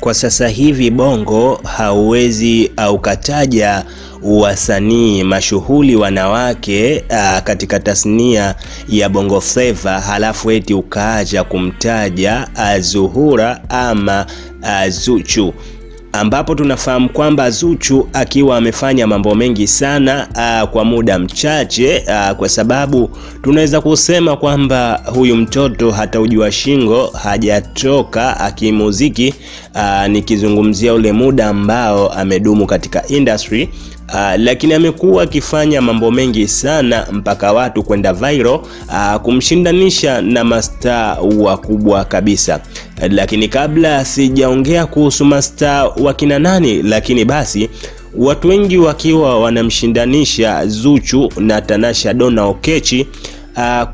Kwa sasa hivi Bongo hauwezi ukataja wasanii mashuhuri wanawake katika tasnia ya Bongo Flava halafu eti ukaaja kumtaja Zuhura ama Zuchu, ambapo tunafahamu kwamba Zuchu akiwa amefanya mambo mengi sana kwa muda mchache, kwa sababu tunaweza kusema kwamba huyu mtoto hata ujua shingo hajatoka akimuziki, nikizungumzia ule muda ambao amedumu katika industry. Lakini amekuwa akifanya mambo mengi sana mpaka watu kwenda viral, kumshindanisha na mastaa wakubwa kabisa. Lakini kabla sijaongea kuhusu mastaa wakina nani, lakini basi watu wengi wakiwa wanamshindanisha Zuchu na Tanasha Donna Okechi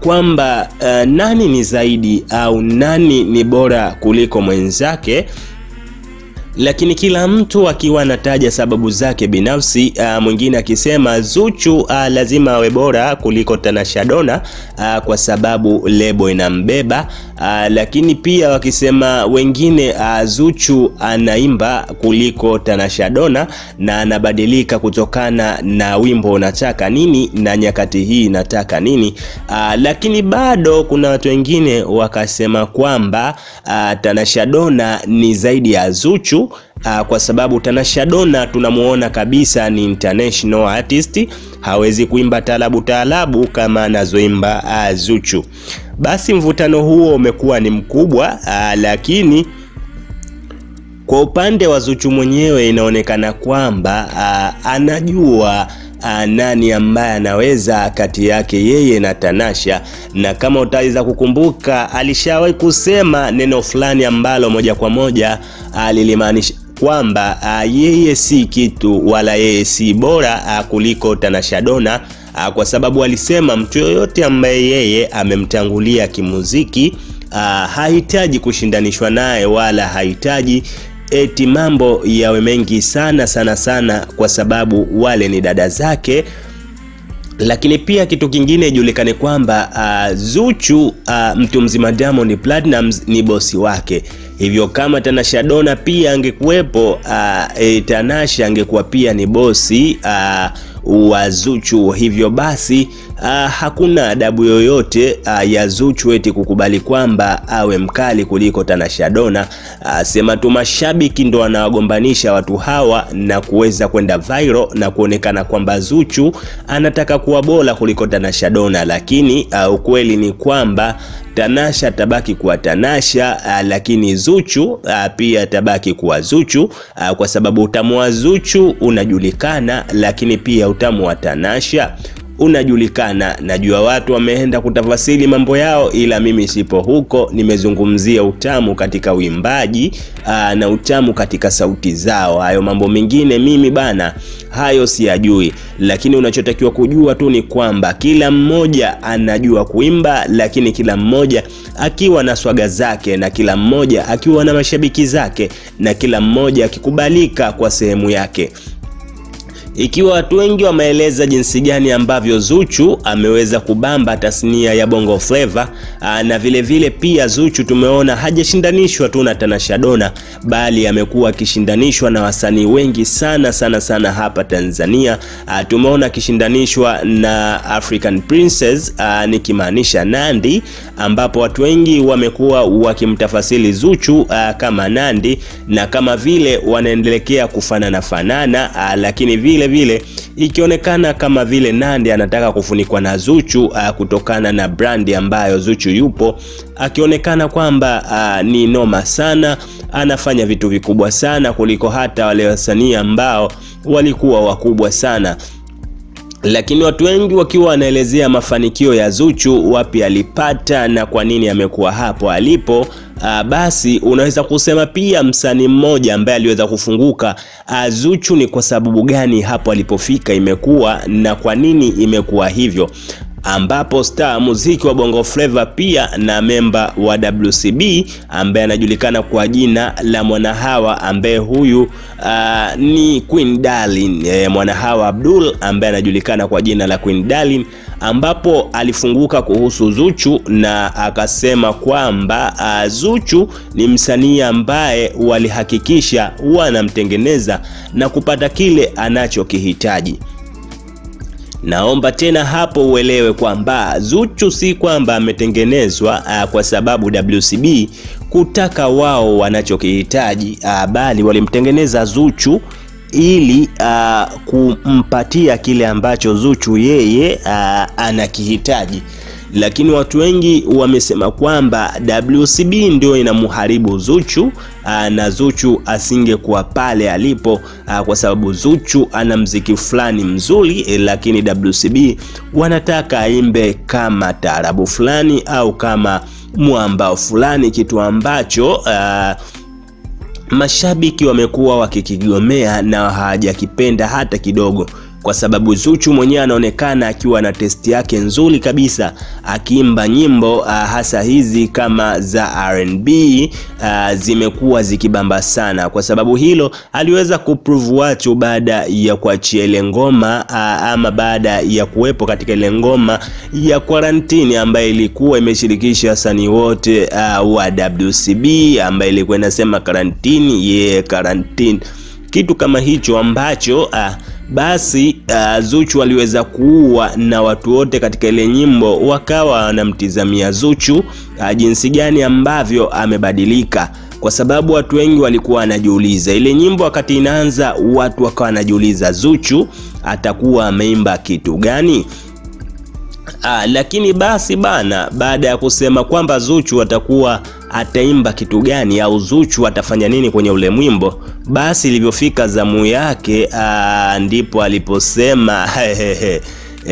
kwamba nani ni zaidi au nani ni bora kuliko mwenzake. Lakini kila mtu akiwa anataja sababu zake binafsi, mwingine akisema Zuchu lazima awe bora kuliko Tanasha Donna kwa sababu lebo inambeba, lakini pia wakisema wengine Zuchu anaimba kuliko Tanasha Donna na anabadilika kutokana na wimbo unataka nini na nyakati hii nataka nini. Lakini bado kuna watu wengine wakasema kwamba Tanasha Donna ni zaidi ya Zuchu kwa sababu Tanasha Donna tunamuona kabisa ni international artist, hawezi kuimba taarabu kama anazoimba Zuchu. Basi mvutano huo umekuwa ni mkubwa, lakini kwa upande wa Zuchu mwenyewe inaonekana kwamba anajua nani ambaye anaweza kati yake yeye na Tanasha, na kama utaweza kukumbuka alishawahi kusema neno fulani ambalo moja kwa moja lilimaanisha kwamba yeye si kitu wala yeye si bora kuliko Tanasha Donna, kwa sababu alisema mtu yoyote ambaye yeye amemtangulia kimuziki hahitaji kushindanishwa naye wala hahitaji eti mambo yawe mengi sana kwa sababu wale ni dada zake. Lakini pia kitu kingine ijulikane kwamba Zuchu mtu mzima Diamond Platnumz ni bosi wake. Hivyo kama Tanasha Donna pia angekuwepo, Tanasha angekuwa pia ni bosi wa Zuchu. Hivyo basi hakuna adabu yoyote ya Zuchu eti kukubali kwamba awe mkali kuliko Tanasha Donna. Sema tu mashabiki ndo anawagombanisha watu hawa na kuweza kwenda viral na kuonekana kwamba Zuchu anataka kuwa bora kuliko Tanasha Donna, lakini ukweli ni kwamba Tanasha tabaki kuwa Tanasha, lakini Zuchu pia tabaki kuwa Zuchu, kwa sababu utamu wa Zuchu unajulikana, lakini pia utamu wa Tanasha unajulikana. Najua watu wameenda kutafasiri mambo yao, ila mimi sipo huko, nimezungumzia utamu katika uimbaji na utamu katika sauti zao. Hayo mambo mengine mimi bana, hayo siyajui, lakini unachotakiwa kujua tu ni kwamba kila mmoja anajua kuimba, lakini kila mmoja akiwa na swaga zake, na kila mmoja akiwa na mashabiki zake, na kila mmoja akikubalika kwa sehemu yake. Ikiwa watu wengi wameeleza jinsi gani ambavyo Zuchu ameweza kubamba tasnia ya Bongo Flava, na vile vile pia Zuchu tumeona hajashindanishwa tu na Tanasha Donna, bali amekuwa akishindanishwa na wasanii wengi sana hapa Tanzania. Tumeona akishindanishwa na African Princess, nikimaanisha Nandi, ambapo watu wengi wamekuwa wakimtafasiri Zuchu kama Nandi na kama vile wanaendelea kufanana, lakini vile ikionekana kama vile Nandi anataka kufunikwa na Zuchu kutokana na brandi ambayo Zuchu yupo, akionekana kwamba ni noma sana, anafanya vitu vikubwa sana kuliko hata wale wasanii ambao walikuwa wakubwa sana. Lakini watu wengi wakiwa wanaelezea mafanikio ya Zuchu, wapi alipata na kwa nini amekuwa hapo alipo, basi unaweza kusema pia msanii mmoja ambaye aliweza kufunguka Zuchu ni kwa sababu gani hapo alipofika imekuwa na kwa nini imekuwa hivyo. ambapo star muziki wa Bongo Flava pia na memba wa WCB ambaye anajulikana kwa jina la Mwanahawa, ambaye huyu ni Queen Darling, Mwanahawa Abdul ambaye anajulikana kwa jina la Queen Darling, ambapo alifunguka kuhusu Zuchu na akasema kwamba Zuchu ni msanii ambaye walihakikisha wanamtengeneza na kupata kile anachokihitaji. Naomba tena hapo uelewe kwamba Zuchu si kwamba ametengenezwa kwa sababu WCB kutaka wao wanachokihitaji, bali walimtengeneza Zuchu ili kumpatia kile ambacho Zuchu yeye anakihitaji. Lakini watu wengi wamesema kwamba WCB ndio inamharibu Zuchu na Zuchu asingekuwa pale alipo kwa sababu Zuchu ana muziki fulani mzuri, lakini WCB wanataka aimbe kama taarabu fulani au kama mwamba fulani, kitu ambacho mashabiki wamekuwa wakikigomea na hawajakipenda hata kidogo, kwa sababu Zuchu mwenyewe anaonekana akiwa na testi yake nzuri kabisa akiimba nyimbo hasa hizi kama za R&B zimekuwa zikibamba sana. Kwa sababu hilo aliweza kuprove watu baada ya kuachia ile ngoma ama baada ya kuwepo katika ile ngoma ya quarantine ambayo ilikuwa imeshirikisha wasanii wote wa WCB, ambayo ilikuwa inasema quarantine quarantine, kitu kama hicho ambacho basi Zuchu aliweza kuua, na watu wote katika ile nyimbo wakawa wanamtizamia Zuchu jinsi gani ambavyo amebadilika, kwa sababu watu wengi walikuwa wanajiuliza ile nyimbo wakati inaanza, watu wakawa wanajiuliza Zuchu atakuwa ameimba kitu gani. Lakini basi bana, baada ya kusema kwamba Zuchu atakuwa ataimba kitu gani au Zuchu atafanya nini kwenye ule mwimbo, basi ilivyofika zamu yake ndipo aliposema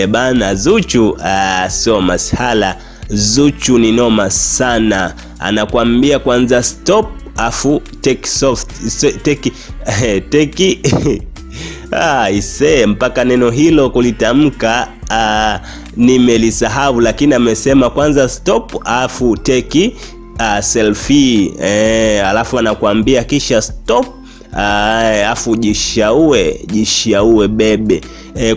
bana, Zuchu sio mashala, Zuchu ni noma sana, anakuambia kwanza stop afu take soft take take ise mpaka neno hilo kulitamka nimelisahau, lakini amesema kwanza stop afu take selfie, alafu anakuambia kisha stop afu jishaue bebe.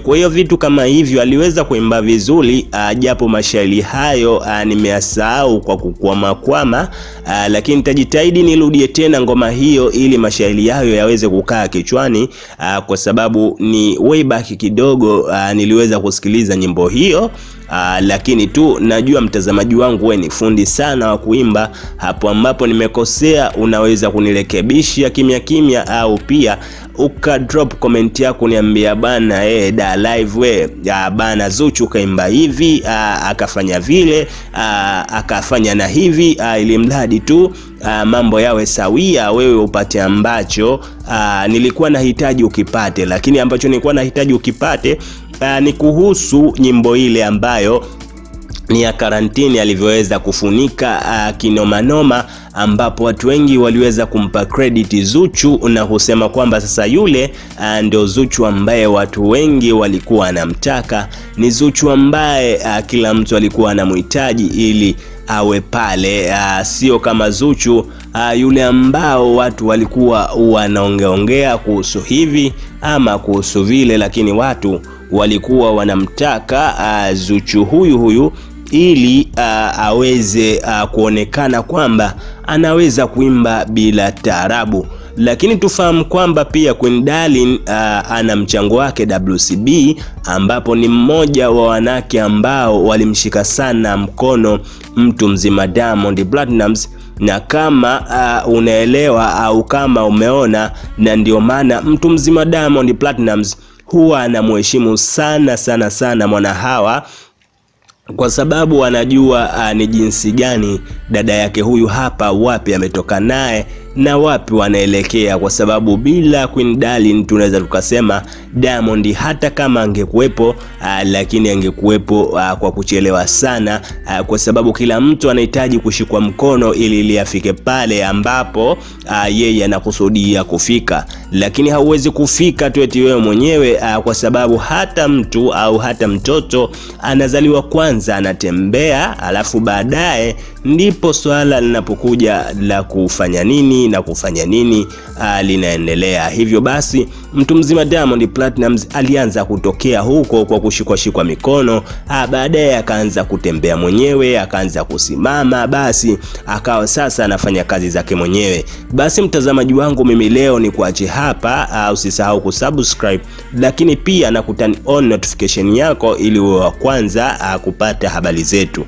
Kwa hiyo vitu kama hivyo aliweza kuimba vizuri, japo mashairi hayo nimeyasahau kwa kukwama, lakini nitajitahidi nirudie tena ngoma hiyo ili mashairi hayo yaweze kukaa kichwani, kwa sababu ni way back kidogo niliweza kusikiliza nyimbo hiyo. Lakini tu najua mtazamaji wangu wewe ni fundi sana wa kuimba, hapo ambapo nimekosea unaweza kunirekebishia kimya au pia uka drop comment yako niambia bana da live we bana Zuchu kaimba hivi akafanya vile akafanya na hivi, ili mradi tu mambo yawe sawia, wewe upate ambacho nilikuwa nahitaji ukipate. Lakini ambacho nilikuwa nahitaji ukipate ni kuhusu nyimbo ile ambayo ni ya karantini alivyoweza kufunika kinomanoma, ambapo watu wengi waliweza kumpa credit Zuchu na kusema kwamba sasa yule ndio Zuchu ambaye watu wengi walikuwa anamtaka, ni Zuchu ambaye kila mtu alikuwa anamhitaji ili awe pale, sio kama Zuchu yule ambao watu walikuwa wanaongeongea kuhusu hivi ama kuhusu vile, lakini watu walikuwa wanamtaka Zuchu huyu ili aweze kuonekana kwamba anaweza kuimba bila taarabu. Lakini tufahamu kwamba pia Queen Darling ana mchango wake WCB, ambapo ni mmoja wa wanawake ambao walimshika sana mkono mtu mzima Diamond Platnumz, na kama unaelewa au kama umeona, na ndio maana mtu mzima Diamond Platnumz huwa anamheshimu sana Mwanahawa, kwa sababu anajua ni jinsi gani dada yake huyu hapa wapi ametoka naye na wapi wanaelekea, kwa sababu bila Queen Darling tunaweza tukasema Diamond hata kama angekuwepo lakini angekuwepo kwa kuchelewa sana, kwa sababu kila mtu anahitaji kushikwa mkono ili afike pale ambapo yeye anakusudia kufika. lakini hauwezi kufika tu eti wewe mwenyewe, kwa sababu hata mtu au hata mtoto anazaliwa kwanza anatembea, alafu baadaye ndipo swala linapokuja la kufanya nini na kufanya nini linaendelea. Hivyo basi mtu mzima Diamond Platnumz alianza kutokea huko kwa kushikwa mikono, baadaye akaanza kutembea mwenyewe, akaanza kusimama, basi akawa sasa anafanya kazi zake mwenyewe. Basi mtazamaji wangu, mimi leo ni kuache hapa, usisahau kusubscribe, lakini pia na kuturn on notification yako ili uwe wa kwanza kupata habari zetu.